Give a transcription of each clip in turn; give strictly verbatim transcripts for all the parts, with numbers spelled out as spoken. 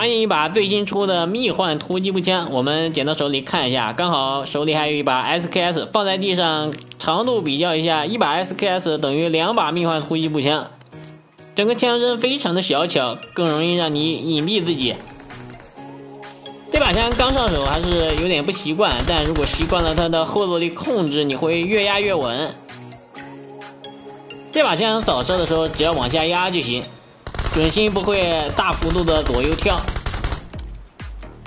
发现一把最新出的蜜獾突击步枪，我们捡到手里看一下，刚好手里还有一把 S K S， 放在地上长度比较一下，一把 S K S 等于两把蜜獾突击步枪，整个枪身非常的小巧，更容易让你隐蔽自己。这把枪刚上手还是有点不习惯，但如果习惯了它的后坐力控制，你会越压越稳。这把枪扫射的时候只要往下压就行，准心不会大幅度的左右跳，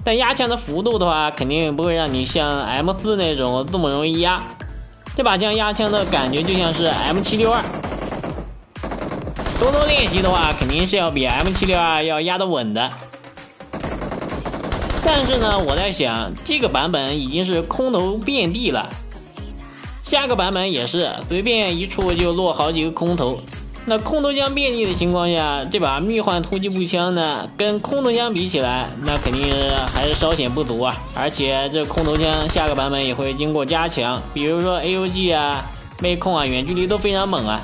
但压枪的幅度的话，肯定不会让你像 M 四 那种这么容易压。这把枪压枪的感觉就像是 M 七六二， 多多练习的话，肯定是要比 M 七六二 要压得稳的。但是呢，我在想，这个版本已经是空投遍地了，下个版本也是随便一处就落好几个空投。那空投枪遍地的情况下，这把蜜獾突击步枪呢，跟空投枪比起来，那肯定还是稍显不足啊。而且这空投枪下个版本也会经过加强，比如说 A U G 啊、妹控啊，远距离都非常猛啊。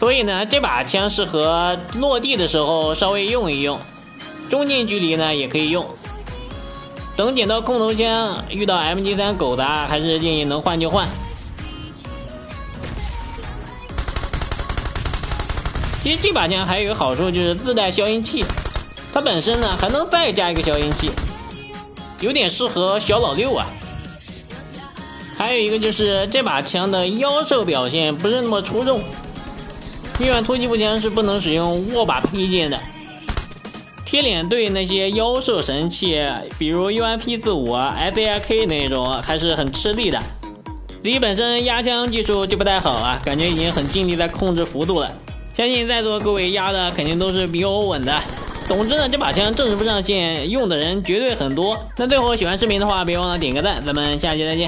所以呢，这把枪适合落地的时候稍微用一用，中近距离呢也可以用。等捡到空投枪，遇到 M G 三 狗杂，还是建议能换就换。其实这把枪还有一个好处，就是自带消音器，它本身呢还能再加一个消音器，有点适合小老六啊。还有一个就是这把枪的腰射表现不是那么出众，蜜獾突击步枪是不能使用握把配件的，贴脸对那些腰射神器，比如 U M P 四五 啊、S A R K 那种还是很吃力的。自己本身压枪技术就不太好啊，感觉已经很尽力在控制幅度了。相信在座各位压的肯定都是比我稳的。总之呢，这把枪正式不上线，用的人绝对很多。那最后喜欢视频的话，别忘了点个赞，咱们下期再见。